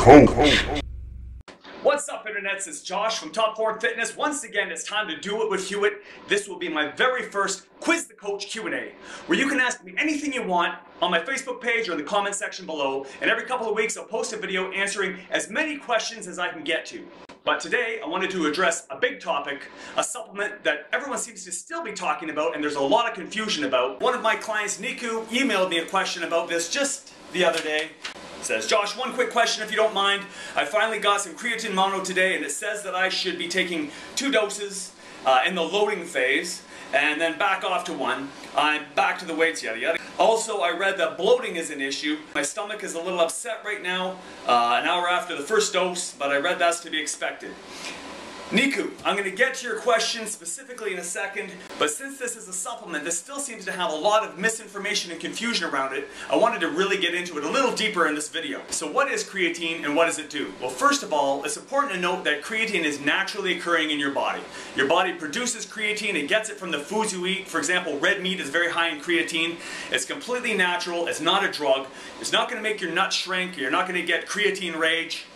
coach. What's up, internets? It's Josh from Top Form Fitness. Once again, it's time to do it with Hewitt. This will be my very first Quiz the Coach Q&A, where you can ask me anything you want on my Facebook page or in the comment section below. And every couple of weeks, I'll post a video answering as many questions as I can get to. But today, I wanted to address a big topic, a supplement that everyone seems to still be talking about and there's a lot of confusion about. One of my clients, Niku, emailed me a question about this just the other day. It says, Josh, one quick question if you don't mind. I finally got some creatine mono today and it says that I should be taking 2 doses in the loading phase and then back off to 1. I'm back to the weights, yada yada. Also, I read that bloating is an issue. My stomach is a little upset right now, an hour after the first dose, but I read that's to be expected. Niku, I'm going to get to your question specifically in a second, but since this is a supplement that still seems to have a lot of misinformation and confusion around it, I wanted to really get into it a little deeper in this video. So what is creatine and what does it do? Well, first of all, it's important to note that creatine is naturally occurring in your body. Your body produces creatine, it gets it from the foods you eat. For example, red meat is very high in creatine. It's completely natural, it's not a drug. It's not going to make your nuts shrink, you're not going to get creatine rage.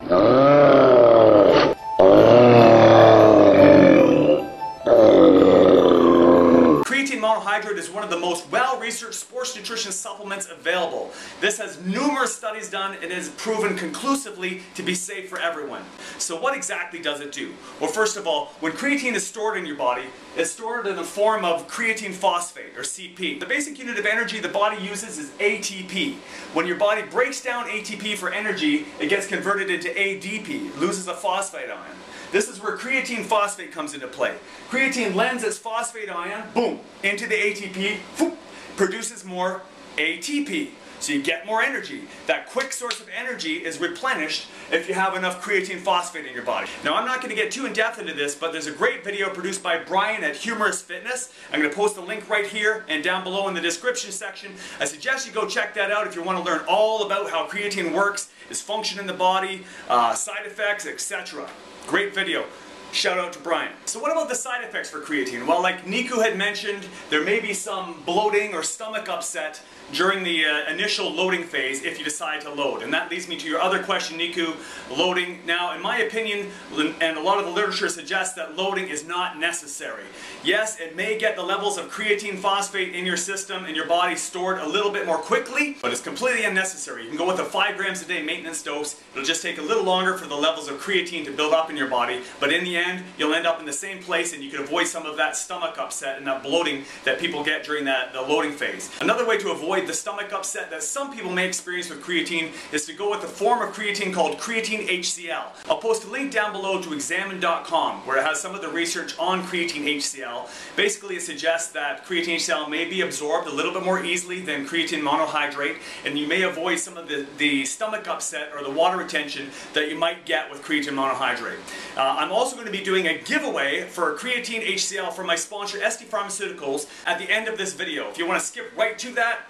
Monohydrate is one of the most well-researched sports nutrition supplements available. This has numerous studies done and is proven conclusively to be safe for everyone. So what exactly does it do? Well, first of all, when creatine is stored in your body, it's stored in the form of creatine phosphate, or CP. The basic unit of energy the body uses is ATP. When your body breaks down ATP for energy, it gets converted into ADP, it loses a phosphate ion. This is where creatine phosphate comes into play. Creatine lends its phosphate ion, boom, into the ATP, whoop, produces more ATP. So you get more energy. That quick source of energy is replenished if you have enough creatine phosphate in your body. Now, I'm not going to get too in-depth into this, but there's a great video produced by Brian at Humerus Fitness. I'm going to post the link right here and down below in the description section. I suggest you go check that out if you want to learn all about how creatine works, its function in the body, side effects, etc. Great video. Shout out to Brian. So what about the side effects for creatine? Well, like Niku had mentioned, there may be some bloating or stomach upset during the initial loading phase if you decide to load. And that leads me to your other question, Niku, loading. Now, in my opinion, and a lot of the literature suggests that loading is not necessary. Yes, it may get the levels of creatine phosphate in your system and your body stored a little bit more quickly, but it's completely unnecessary. You can go with a 5 grams a day maintenance dose. It'll just take a little longer for the levels of creatine to build up in your body, but in the end, you'll end up in the same place and you can avoid some of that stomach upset and that bloating that people get during the loading phase. Another way to avoid the stomach upset that some people may experience with creatine is to go with a form of creatine called creatine HCL. I'll post a link down below to Examine.com where it has some of the research on creatine HCL. Basically, it suggests that creatine HCL may be absorbed a little bit more easily than creatine monohydrate, and you may avoid some of the stomach upset or the water retention that you might get with creatine monohydrate. I'm also going to be doing a giveaway for creatine HCL from my sponsor SD Pharmaceuticals at the end of this video. If you want to skip right to that,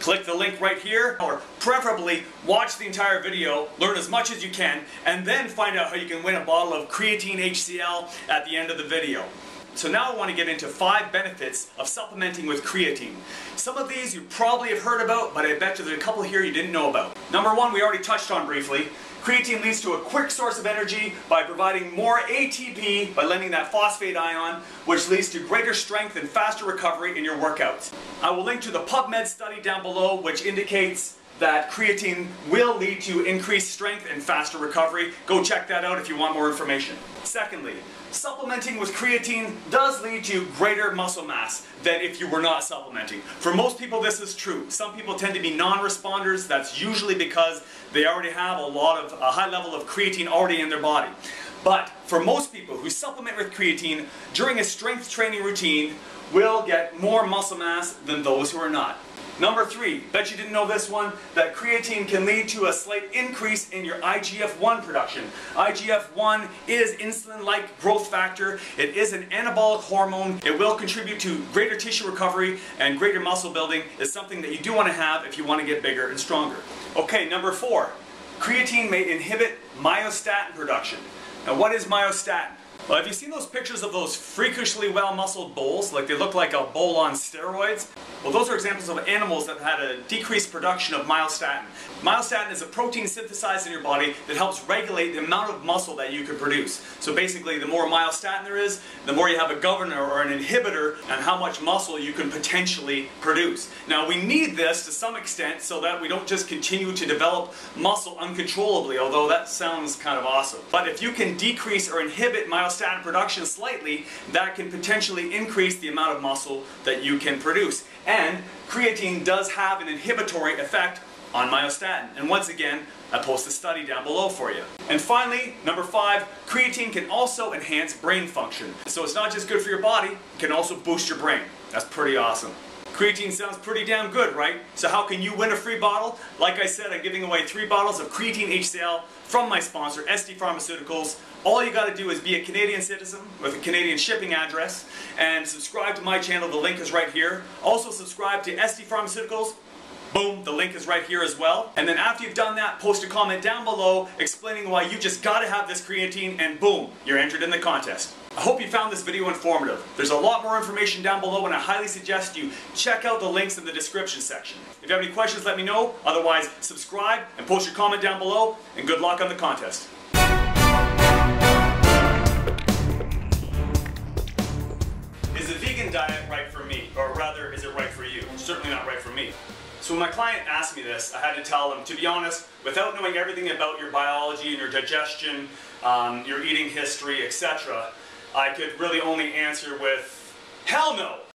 click the link right here, or preferably watch the entire video, learn as much as you can, and then find out how you can win a bottle of creatine HCL at the end of the video. So now I want to get into 5 benefits of supplementing with creatine. Some of these you probably have heard about, but I bet you there's a couple here you didn't know about. Number 1, we already touched on briefly. Creatine leads to a quick source of energy by providing more ATP by lending that phosphate ion, which leads to greater strength and faster recovery in your workouts. I will link to the PubMed study down below, which indicates that creatine will lead to increased strength and faster recovery. Go check that out if you want more information. Secondly, supplementing with creatine does lead to greater muscle mass than if you were not supplementing. For most people, this is true. Some people tend to be non-responders. That's usually because they already have a high level of creatine already in their body. But for most people who supplement with creatine during a strength training routine will get more muscle mass than those who are not. Number 3, bet you didn't know this one, that creatine can lead to a slight increase in your IGF-1 production. IGF-1 is insulin-like growth factor. It is an anabolic hormone. It will contribute to greater tissue recovery, and greater muscle building is something that you do want to have if you want to get bigger and stronger. Okay, number 4, creatine may inhibit myostatin production. Now, what is myostatin? Well, have you seen those pictures of those freakishly well-muscled bulls? Like they look like a bull on steroids? Well, those are examples of animals that had a decreased production of myostatin. Myostatin is a protein synthesized in your body that helps regulate the amount of muscle that you can produce. So basically, the more myostatin there is, the more you have a governor or an inhibitor on how much muscle you can potentially produce. Now, we need this to some extent so that we don't just continue to develop muscle uncontrollably, although that sounds kind of awesome. But if you can decrease or inhibit myostatin production slightly, that can potentially increase the amount of muscle that you can produce. And creatine does have an inhibitory effect on myostatin. And once again, I post a study down below for you. And finally, number 5, creatine can also enhance brain function. So it's not just good for your body, it can also boost your brain. That's pretty awesome. Creatine sounds pretty damn good, right? So how can you win a free bottle? Like I said, I'm giving away 3 bottles of creatine HCL from my sponsor, SD Pharmaceuticals. All you gotta do is be a Canadian citizen with a Canadian shipping address and subscribe to my channel. The link is right here. Also subscribe to SD Pharmaceuticals. Boom, the link is right here as well. And then after you've done that, post a comment down below explaining why you just gotta have this creatine, and boom, you're entered in the contest. I hope you found this video informative. There's a lot more information down below, and I highly suggest you check out the links in the description section. If you have any questions, let me know. Otherwise, subscribe and post your comment down below, and good luck on the contest. Is a vegan diet right for me? Or rather, is it right for you? It's certainly not right for me. So when my client asked me this, I had to tell them, to be honest, without knowing everything about your biology and your digestion, your eating history, etc., I could really only answer with, hell no!